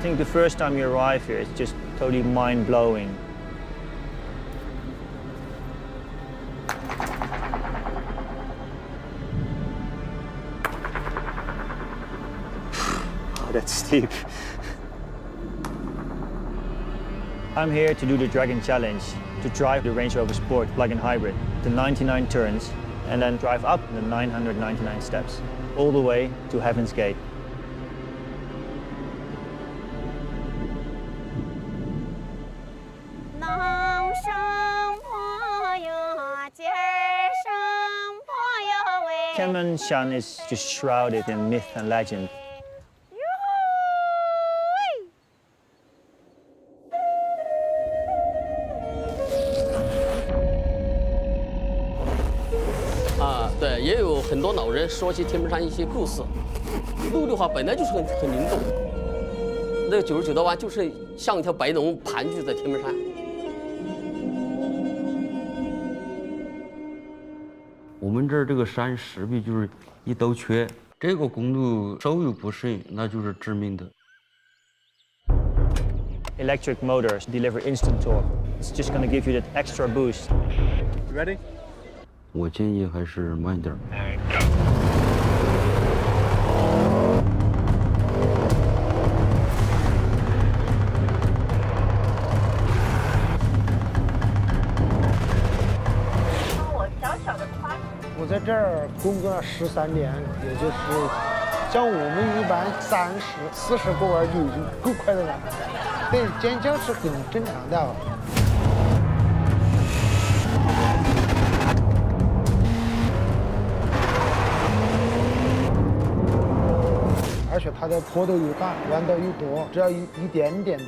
I think the first time you arrive here, it's just totally mind-blowing. Oh, that's steep. I'm here to do the Dragon Challenge, to drive the Range Rover Sport Plug-in Hybrid, the 99 turns, and then drive up the 999 steps, all the way to Heaven's Gate. Tianmen Shan is just shrouded in myth and legend.我们这个山石壁就是一兜缺，这个公路稍有不慎，那就是致命的。Electric motors deliver instant torque. It's just going to give you that extra boost. You ready? 我建议还是慢点。我在这儿工作了13年，也就是像我们一般30、40过弯就已经够快的了，但是尖叫是很正常的。 而且它的坡度又大，弯道又多，只要一点点的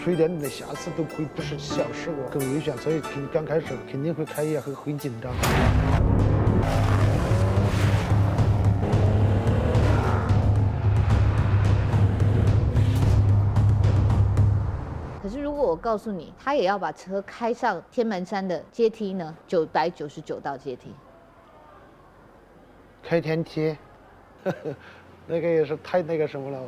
出一点点的瑕疵，都会不是小事故，更危险。所以刚开始肯定会开业很紧张。可是如果我告诉你，他也要把车开上天门山的阶梯呢？999道阶梯，开天梯。那个也是太那个什么了。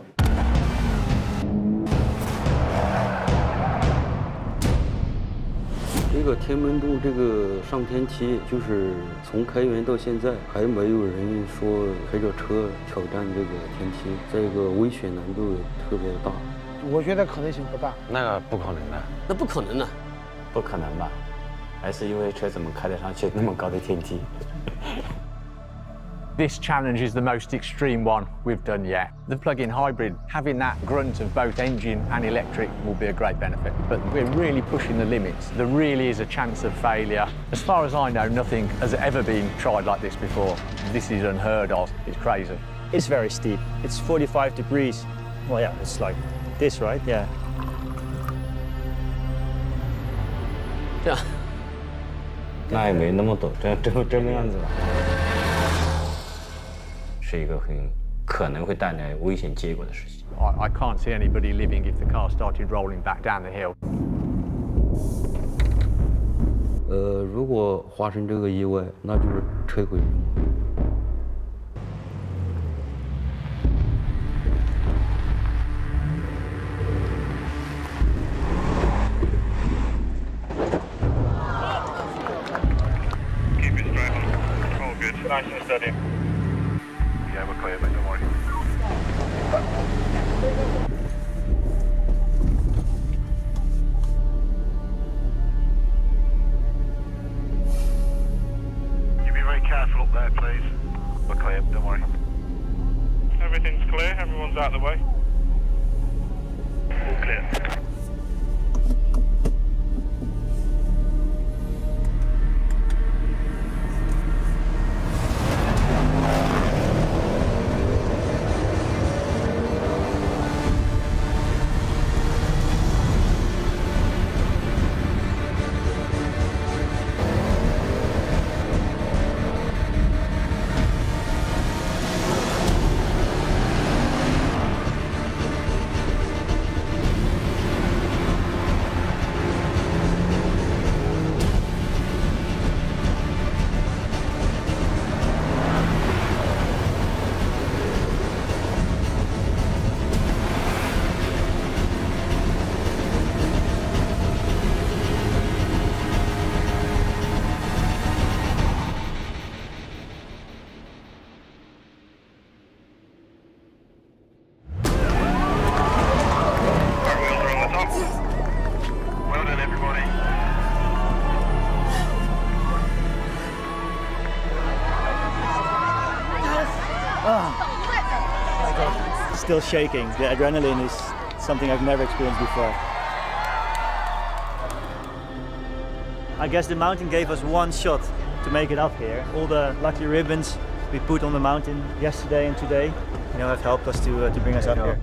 这个天门洞这个上天梯，就是从开园到现在还没有人说开着车挑战这个天梯，再一个危险难度特别大。我觉得可能性不大。那个不可能的。那不可能的。不可能吧？还是因为车怎么开得上去那么高的天梯？This challenge is the most extreme one we've done yet. The plug-in hybrid, having that grunt of both engine and electric will be a great benefit, but we're really pushing the limits. There really is a chance of failure. As far as I know, nothing has ever been tried like this before. This is unheard of. It's crazy. It's very steep. It's 45 degrees. Well, yeah, it's like this, right? Yeah. Yeah. 那也没那么陡，这样子。 是一个很可能会带来危险结果的事情。I can't see anybody living if the car started rolling back down the hill. 如果发生这个意外，那就是车毁人亡。Keep it straight. All good. Nice and steady. Yeah, we're clear, but don't worry. You be very careful up there, please. We're clear, don't worry. Everything's clear, everyone's out of the way. All clear. Oh, still shaking. The adrenaline is something I've never experienced before. I guess the mountain gave us one shot to make it up here. All the lucky ribbons we put on the mountain yesterday and today, you know, have helped us to bring us up here.